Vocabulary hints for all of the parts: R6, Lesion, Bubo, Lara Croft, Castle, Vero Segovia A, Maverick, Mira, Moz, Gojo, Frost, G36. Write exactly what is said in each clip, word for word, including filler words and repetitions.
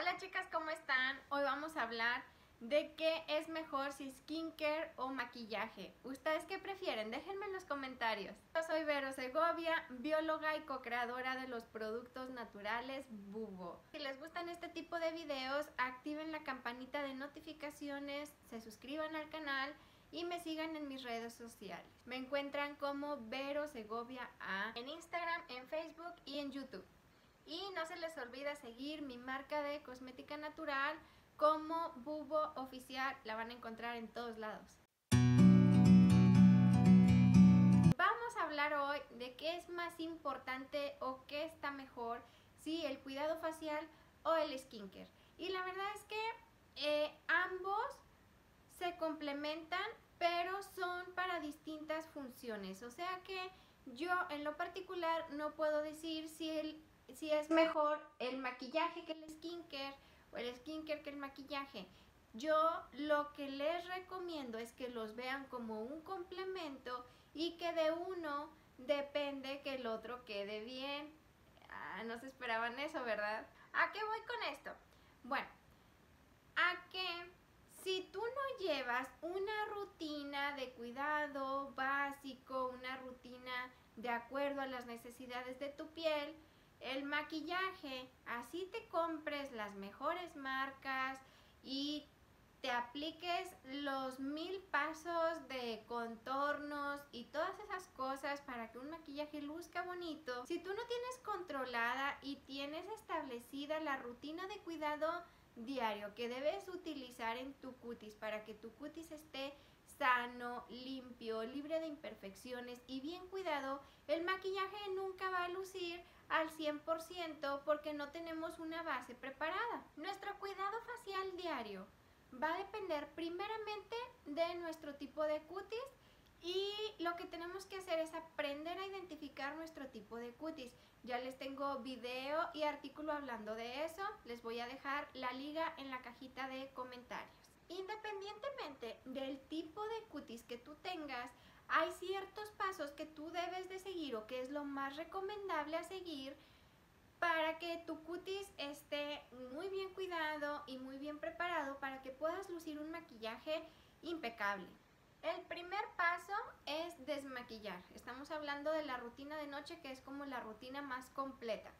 Hola chicas, ¿cómo están? Hoy vamos a hablar de qué es mejor, si skincare o maquillaje. ¿Ustedes qué prefieren? Déjenme en los comentarios. Yo soy Vero Segovia, bióloga y co-creadora de los productos naturales Bubo. Si les gustan este tipo de videos, activen la campanita de notificaciones, se suscriban al canal y me sigan en mis redes sociales. Me encuentran como Vero Segovia A en Instagram, en Facebook y en YouTube. Y no se les olvida seguir mi marca de cosmética natural como Bubo Oficial, la van a encontrar en todos lados. Vamos a hablar hoy de qué es más importante o qué está mejor, si el cuidado facial o el skincare. Y la verdad es que eh, ambos se complementan, pero son para distintas funciones. O sea que yo en lo particular no puedo decir si, el, si es mejor el maquillaje que el skincare, o el skincare que el maquillaje. Yo lo que les recomiendo es que los vean como un complemento y que de uno depende que el otro quede bien. Ah, no se esperaban eso, ¿verdad? ¿A qué voy con esto? Bueno, a que si tú no llevas una rutina de cuidado básico, una rutina de acuerdo a las necesidades de tu piel, el maquillaje, así te compres las mejores marcas y te apliques los mil pasos de contornos y todas esas cosas para que un maquillaje luzca bonito. Si tú no tienes controlada y tienes establecida la rutina de cuidado diario que debes utilizar en tu cutis para que tu cutis esté sano, limpio, libre de imperfecciones y bien cuidado, el maquillaje nunca va a lucir al cien por ciento porque no tenemos una base preparada. Nuestro cuidado facial diario va a depender primeramente de nuestro tipo de cutis y lo que tenemos que hacer es aprender a identificar nuestro tipo de cutis. Ya les tengo video y artículo hablando de eso, les voy a dejar la liga en la cajita de comentarios. Independientemente del tipo de cutis que tú tengas, hay ciertos pasos que tú debes de seguir o que es lo más recomendable a seguir para que tu cutis esté muy bien cuidado y muy bien preparado para que puedas lucir un maquillaje impecable. El primer paso es desmaquillar. Estamos hablando de la rutina de noche, que es como la rutina más completa.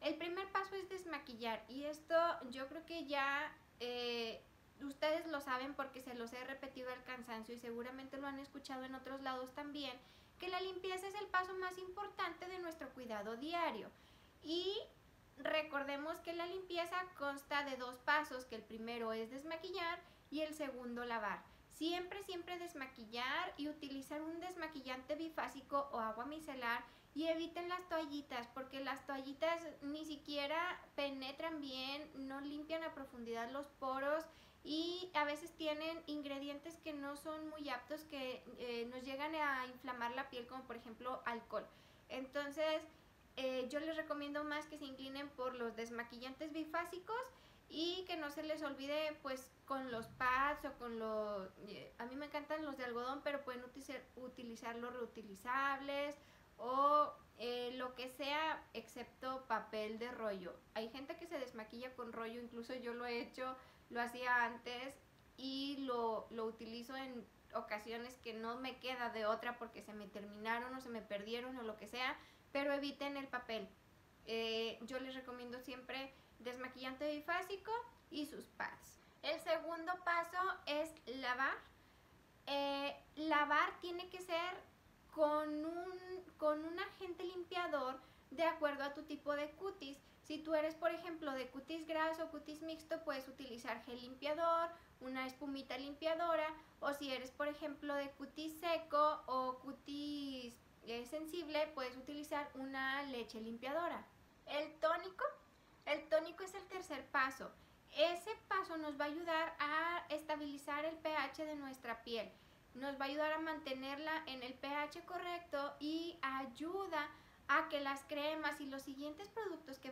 El primer paso es desmaquillar y esto yo creo que ya... Eh, ustedes lo saben porque se los he repetido al cansancio y seguramente lo han escuchado en otros lados también, que la limpieza es el paso más importante de nuestro cuidado diario. Y recordemos que la limpieza consta de dos pasos, que el primero es desmaquillar y el segundo lavar. Siempre, siempre desmaquillar y utilizar un desmaquillante bifásico o agua micelar y eviten las toallitas porque las toallitas ni siquiera penetran bien, no limpian a profundidad los poros y a veces tienen ingredientes que no son muy aptos, que eh, nos llegan a inflamar la piel, como por ejemplo alcohol. Entonces eh, yo les recomiendo más que se inclinen por los desmaquillantes bifásicos y que no se les olvide, pues, con los pads o con los... Eh, a mí me encantan los de algodón, pero pueden utilizar, utilizar los reutilizables o eh, lo que sea excepto papel de rollo. Hay gente que se desmaquilla con rollo, incluso yo lo he hecho, lo hacía antes y lo, lo utilizo en ocasiones que no me queda de otra porque se me terminaron o se me perdieron o lo que sea, pero eviten el papel. Eh, yo les recomiendo siempre desmaquillante bifásico y sus pads. El segundo paso es lavar. Eh, lavar tiene que ser con un, con un agente limpiador de acuerdo a tu tipo de cutis. Si tú eres, por ejemplo, de cutis graso o cutis mixto, puedes utilizar gel limpiador, una espumita limpiadora, o si eres, por ejemplo, de cutis seco o cutis eh, sensible, puedes utilizar una leche limpiadora. El tónico. El tónico es el tercer paso. Ese paso nos va a ayudar a estabilizar el pH de nuestra piel. Nos va a ayudar a mantenerla en el pH correcto y ayuda a que las cremas y los siguientes productos que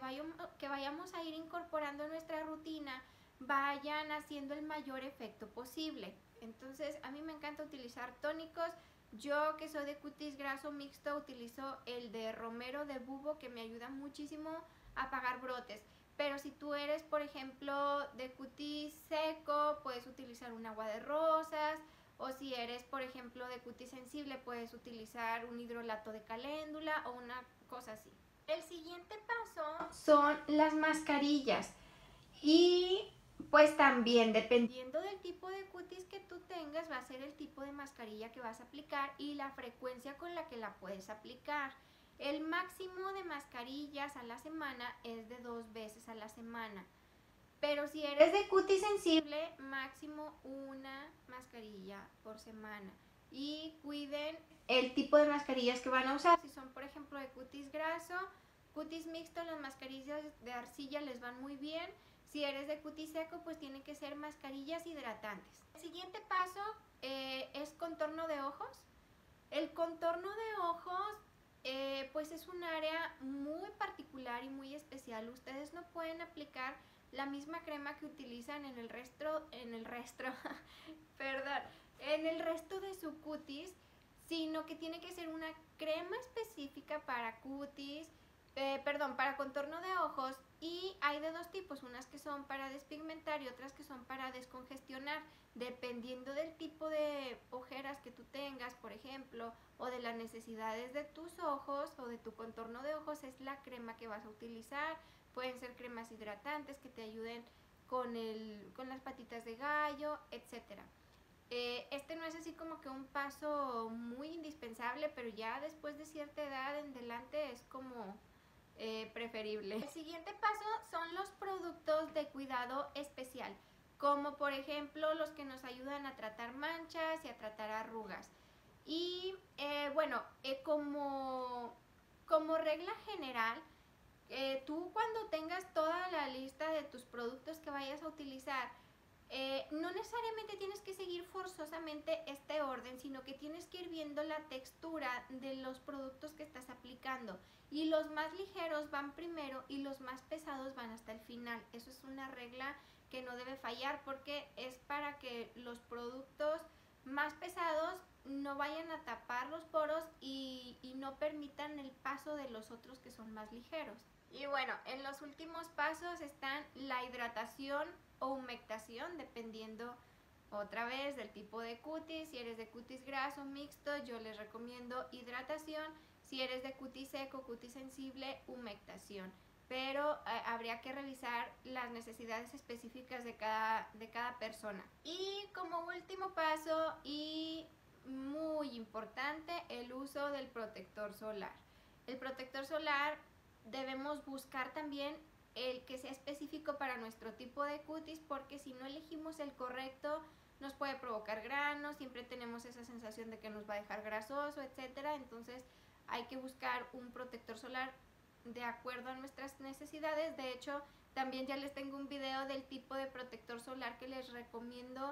vayamos a ir incorporando en nuestra rutina vayan haciendo el mayor efecto posible. Entonces, a mí me encanta utilizar tónicos. Yo, que soy de cutis graso mixto, utilizo el de romero de Bubo, que me ayuda muchísimo a apagar brotes. Pero si tú eres, por ejemplo, de cutis seco, puedes utilizar un agua de rosas. O si eres, por ejemplo, de cutis sensible, puedes utilizar un hidrolato de caléndula o una cosa así. El siguiente paso son las mascarillas. Y pues también, dependiendo del tipo de cutis que tú tengas, va a ser el tipo de mascarilla que vas a aplicar y la frecuencia con la que la puedes aplicar. El máximo de mascarillas a la semana es de dos veces a la semana. Pero si eres de cutis sensible, máximo una mascarilla por semana. Y cuiden el tipo de mascarillas que van a usar. Si son, por ejemplo, de cutis graso, cutis mixto, las mascarillas de arcilla les van muy bien. Si eres de cutis seco, pues tienen que ser mascarillas hidratantes. El siguiente paso eh, es contorno de ojos. El contorno de ojos eh, pues es un área muy particular y muy especial. Ustedes no pueden aplicar la misma crema que utilizan en el resto, en el resto, perdón, en el resto de su cutis, sino que tiene que ser una crema específica para cutis, eh, perdón, para contorno de ojos, y hay de dos tipos, unas que son para despigmentar y otras que son para descongestionar, dependiendo del tipo de ojeras que tú tengas, por ejemplo, o de las necesidades de tus ojos o de tu contorno de ojos, es la crema que vas a utilizar. Pueden ser cremas hidratantes que te ayuden con, el, con las patitas de gallo, etcétera. Eh, este no es así como que un paso muy indispensable, pero ya después de cierta edad en adelante es como eh, preferible. El siguiente paso son los productos de cuidado especial, como por ejemplo los que nos ayudan a tratar manchas y a tratar arrugas. Y eh, bueno, eh, como, como regla general, Eh, tú cuando tengas toda la lista de tus productos que vayas a utilizar, eh, no necesariamente tienes que seguir forzosamente este orden, sino que tienes que ir viendo la textura de los productos que estás aplicando, y los más ligeros van primero y los más pesados van hasta el final. Eso es una regla que no debe fallar, porque es para que los productos más pesados no vayan a tapar los poros y, y no permitan el paso de los otros que son más ligeros. Y bueno, en los últimos pasos están la hidratación o humectación, dependiendo otra vez del tipo de cutis. Si eres de cutis graso, mixto, yo les recomiendo hidratación. Si eres de cutis seco, cutis sensible, humectación. Pero eh, habría que revisar las necesidades específicas de cada, de cada persona. Y como último paso y muy importante, el uso del protector solar. El protector solar debemos buscar también el que sea específico para nuestro tipo de cutis, porque si no elegimos el correcto nos puede provocar granos, siempre tenemos esa sensación de que nos va a dejar grasoso, etcétera. Entonces hay que buscar un protector solar de acuerdo a nuestras necesidades. De hecho, también ya les tengo un video del tipo de protector solar que les recomiendo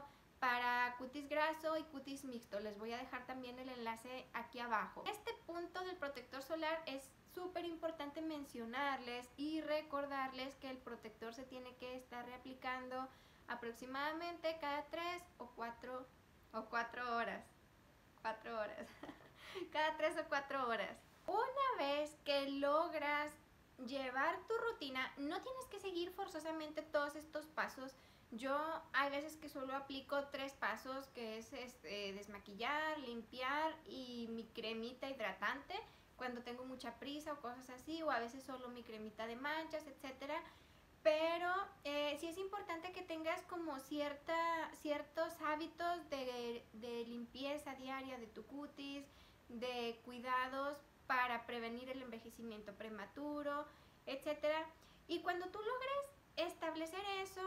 para cutis graso y cutis mixto. Les voy a dejar también el enlace aquí abajo. Este punto del protector solar es súper importante mencionarles y recordarles que el protector se tiene que estar reaplicando aproximadamente cada tres o cuatro o cuatro horas cuatro horas cada tres o cuatro horas. Una vez que logras llevar tu rutina, no tienes que seguir forzosamente todos estos pasos. Yo hay veces que solo aplico tres pasos, que es este, desmaquillar, limpiar y mi cremita hidratante cuando tengo mucha prisa o cosas así, o a veces solo mi cremita de manchas, etcétera. Pero eh, sí es importante que tengas como cierta, ciertos hábitos de, de limpieza diaria de tu cutis, de cuidados para prevenir el envejecimiento prematuro, etcétera. Y cuando tú logres establecer eso,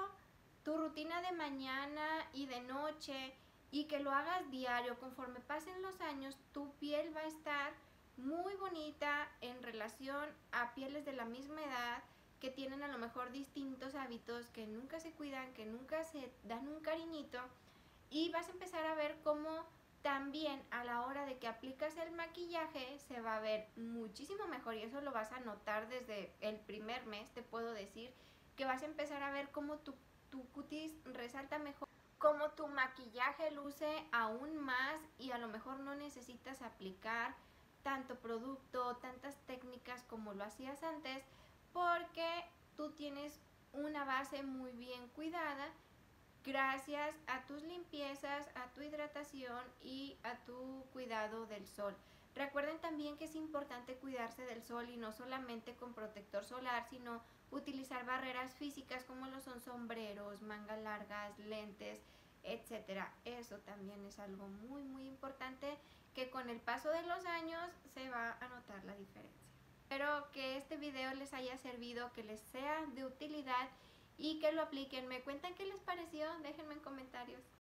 tu rutina de mañana y de noche, y que lo hagas diario, conforme pasen los años, tu piel va a estar muy bonita en relación a pieles de la misma edad que tienen a lo mejor distintos hábitos, que nunca se cuidan, que nunca se dan un cariñito, y vas a empezar a ver cómo también a la hora de que aplicas el maquillaje se va a ver muchísimo mejor, y eso lo vas a notar desde el primer mes. Te puedo decir que vas a empezar a ver cómo tu tu cutis resalta mejor, como tu maquillaje luce aún más, y a lo mejor no necesitas aplicar tanto producto, tantas técnicas como lo hacías antes, porque tú tienes una base muy bien cuidada gracias a tus limpiezas, a tu hidratación y a tu cuidado del sol. Recuerden también que es importante cuidarse del sol y no solamente con protector solar, sino utilizar barreras físicas como lo son sombreros, mangas largas, lentes, etcétera. Eso también es algo muy muy importante que con el paso de los años se va a notar la diferencia. Espero que este video les haya servido, que les sea de utilidad y que lo apliquen. ¿Me cuentan qué les pareció? Déjenme en comentarios.